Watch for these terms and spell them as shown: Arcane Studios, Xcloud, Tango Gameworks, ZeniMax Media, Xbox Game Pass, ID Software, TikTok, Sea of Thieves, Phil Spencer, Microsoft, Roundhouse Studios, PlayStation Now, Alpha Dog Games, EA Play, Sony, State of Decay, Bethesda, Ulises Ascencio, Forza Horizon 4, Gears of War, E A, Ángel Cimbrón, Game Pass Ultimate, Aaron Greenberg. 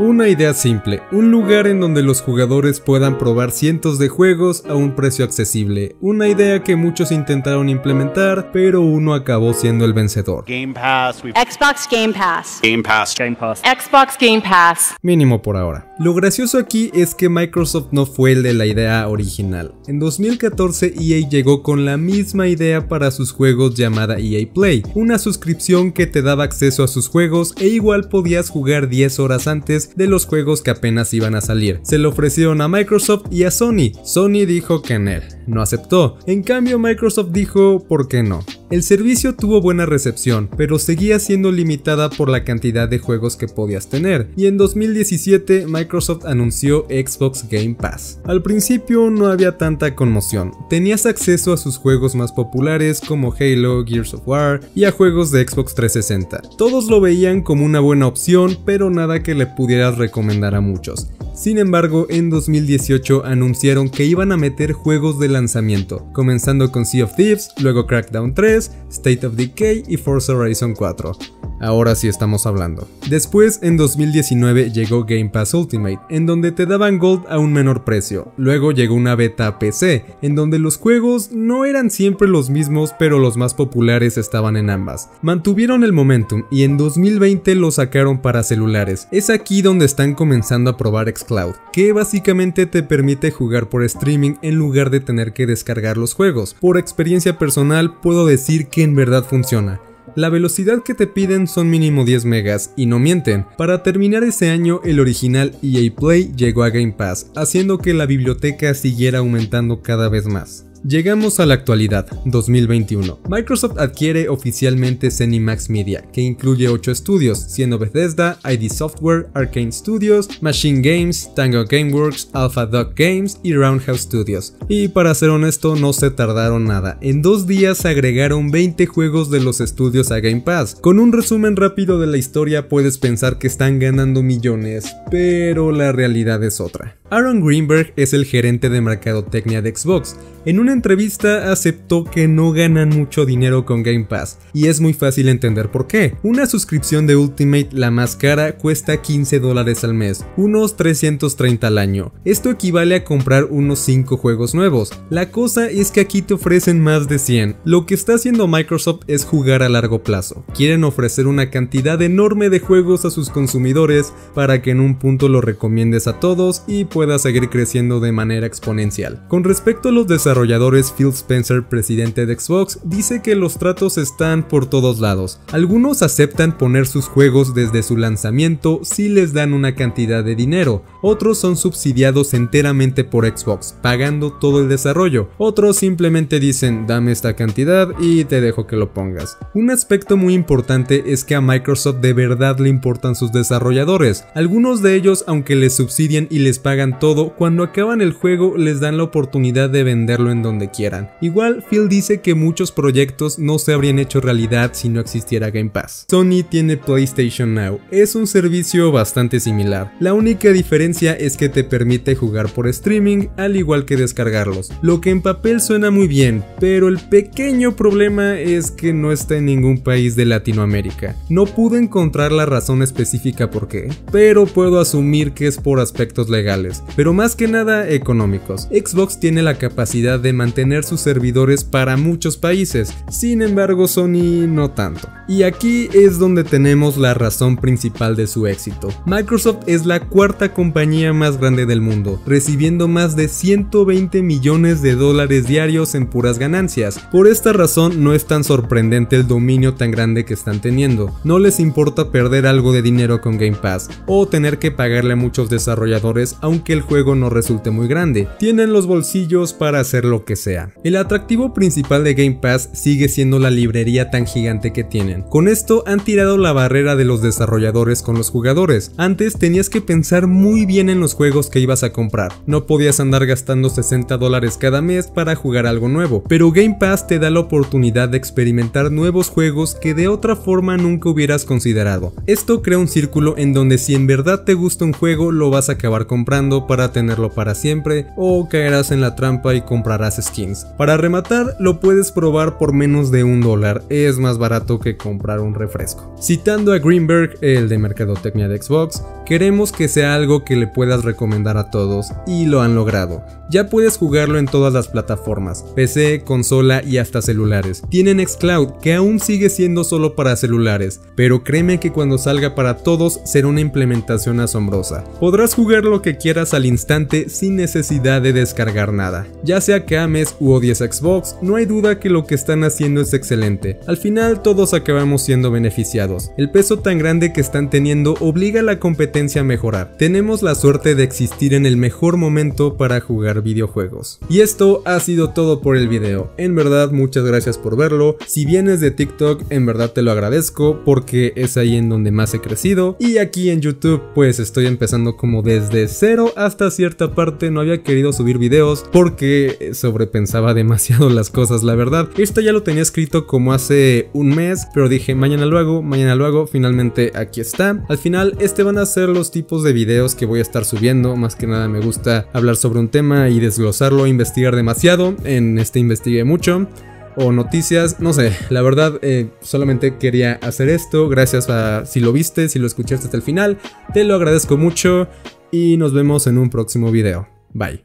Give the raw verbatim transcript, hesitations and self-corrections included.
Una idea simple, un lugar en donde los jugadores puedan probar cientos de juegos a un precio accesible, una idea que muchos intentaron implementar, pero uno acabó siendo el vencedor. Game Pass, we... Xbox Game Pass. Game Pass. Game Pass. Xbox Game Pass. Mínimo por ahora. Lo gracioso aquí es que Microsoft no fue el de la idea original. En dos mil catorce E A llegó con la misma idea para sus juegos llamada E A Play, una suscripción que te daba acceso a sus juegos e igual podías jugar diez horas antes de los juegos que apenas iban a salir. Se lo ofrecieron a Microsoft y a Sony. Sony dijo que en él, no aceptó. En cambio Microsoft dijo ¿por qué no? El servicio tuvo buena recepción, pero seguía siendo limitada por la cantidad de juegos que podías tener, y en dos mil diecisiete Microsoft anunció Xbox Game Pass. Al principio no había tanta conmoción, tenías acceso a sus juegos más populares como Halo, Gears of War y a juegos de Xbox trescientos sesenta. Todos lo veían como una buena opción, pero nada que le pudieras recomendar a muchos. Sin embargo, en dos mil dieciocho anunciaron que iban a meter juegos de lanzamiento, comenzando con Sea of Thieves, luego Crackdown tres, State of Decay y Forza Horizon cuatro. Ahora sí estamos hablando. Después, en dos mil diecinueve llegó Game Pass Ultimate, en donde te daban Gold a un menor precio. Luego llegó una beta a P C, en donde los juegos no eran siempre los mismos, pero los más populares estaban en ambas. Mantuvieron el momentum y en dos mil veinte lo sacaron para celulares. Es aquí donde están comenzando a probar Xcloud, que básicamente te permite jugar por streaming en lugar de tener que descargar los juegos. Por experiencia personal, puedo decir que en verdad funciona. La velocidad que te piden son mínimo diez megas y no mienten. Para terminar ese año, el original E A Play llegó a Game Pass, haciendo que la biblioteca siguiera aumentando cada vez más. Llegamos a la actualidad, dos mil veintiuno. Microsoft adquiere oficialmente ZeniMax Media, que incluye ocho estudios, siendo Bethesda, I D Software, Arcane Studios, Machine Games, Tango Gameworks, Alpha Dog Games y Roundhouse Studios. Y para ser honesto, no se tardaron nada. En dos días agregaron veinte juegos de los estudios a Game Pass. Con un resumen rápido de la historia puedes pensar que están ganando millones, pero la realidad es otra. Aaron Greenberg es el gerente de mercadotecnia de Xbox. En una entrevista aceptó que no ganan mucho dinero con Game Pass, y es muy fácil entender por qué. Una suscripción de Ultimate, la más cara, cuesta quince dólares al mes, unos trescientos treinta al año. Esto equivale a comprar unos cinco juegos nuevos. La cosa es que aquí te ofrecen más de cien. Lo que está haciendo Microsoft es jugar a largo plazo. Quieren ofrecer una cantidad enorme de juegos a sus consumidores para que en un punto lo recomiendes a todos y pueda seguir creciendo de manera exponencial. Con respecto a los desarrollos desarrolladores, Phil Spencer, presidente de Xbox, dice que los tratos están por todos lados. Algunos aceptan poner sus juegos desde su lanzamiento si les dan una cantidad de dinero, otros son subsidiados enteramente por Xbox, pagando todo el desarrollo, otros simplemente dicen dame esta cantidad y te dejo que lo pongas. Un aspecto muy importante es que a Microsoft de verdad le importan sus desarrolladores. Algunos de ellos, aunque les subsidian y les pagan todo, cuando acaban el juego les dan la oportunidad de vender en donde quieran. Igual, Phil dice que muchos proyectos no se habrían hecho realidad si no existiera Game Pass. Sony tiene PlayStation Now, es un servicio bastante similar. La única diferencia es que te permite jugar por streaming al igual que descargarlos, lo que en papel suena muy bien, pero el pequeño problema es que no está en ningún país de Latinoamérica. No pude encontrar la razón específica por qué, pero puedo asumir que es por aspectos legales, pero más que nada económicos. Xbox tiene la capacidad de mantener sus servidores para muchos países, sin embargo Sony no tanto. Y aquí es donde tenemos la razón principal de su éxito. Microsoft es la cuarta compañía más grande del mundo, recibiendo más de ciento veinte millones de dólares diarios en puras ganancias. Por esta razón no es tan sorprendente el dominio tan grande que están teniendo. No les importa perder algo de dinero con Game Pass, o tener que pagarle a muchos desarrolladores aunque el juego no resulte muy grande. Tienen los bolsillos para hacer lo que sea. El atractivo principal de Game Pass sigue siendo la librería tan gigante que tienen. Con esto han tirado la barrera de los desarrolladores con los jugadores. Antes tenías que pensar muy vienen los juegos que ibas a comprar. No podías andar gastando sesenta dólares cada mes para jugar algo nuevo, pero Game Pass te da la oportunidad de experimentar nuevos juegos que de otra forma nunca hubieras considerado. Esto crea un círculo en donde si en verdad te gusta un juego lo vas a acabar comprando para tenerlo para siempre, o caerás en la trampa y comprarás skins. Para rematar, lo puedes probar por menos de un dólar, es más barato que comprar un refresco. Citando a Greenberg, el de mercadotecnia de Xbox, queremos que sea algo que le puedas recomendar a todos, y lo han logrado. Ya puedes jugarlo en todas las plataformas, P C, consola y hasta celulares. Tienen Xcloud, que aún sigue siendo solo para celulares, pero créeme que cuando salga para todos será una implementación asombrosa. Podrás jugar lo que quieras al instante sin necesidad de descargar nada. Ya sea que ames u odies Xbox, no hay duda que lo que están haciendo es excelente. Al final todos acabamos siendo beneficiados. El peso tan grande que están teniendo obliga a la competencia a mejorar. Tenemos la suerte de existir en el mejor momento para jugar videojuegos. Y esto ha sido todo por el video. En verdad muchas gracias por verlo. Si vienes de TikTok, en verdad te lo agradezco porque es ahí en donde más he crecido. Y aquí en YouTube pues estoy empezando como desde cero. Hasta cierta parte no había querido subir videos porque sobrepensaba demasiado las cosas, la verdad. Esto ya lo tenía escrito como hace un mes, pero dije mañana lo hago, mañana lo hago. Finalmente aquí está. Al final este van a ser los tipos de videos que voy a estar subiendo. Más que nada me gusta hablar sobre un tema y desglosarlo, investigar demasiado. En este investigué mucho. O noticias, no sé, la verdad eh, solamente quería hacer esto. Gracias a si lo viste, si lo escuchaste hasta el final, te lo agradezco mucho y nos vemos en un próximo video. Bye.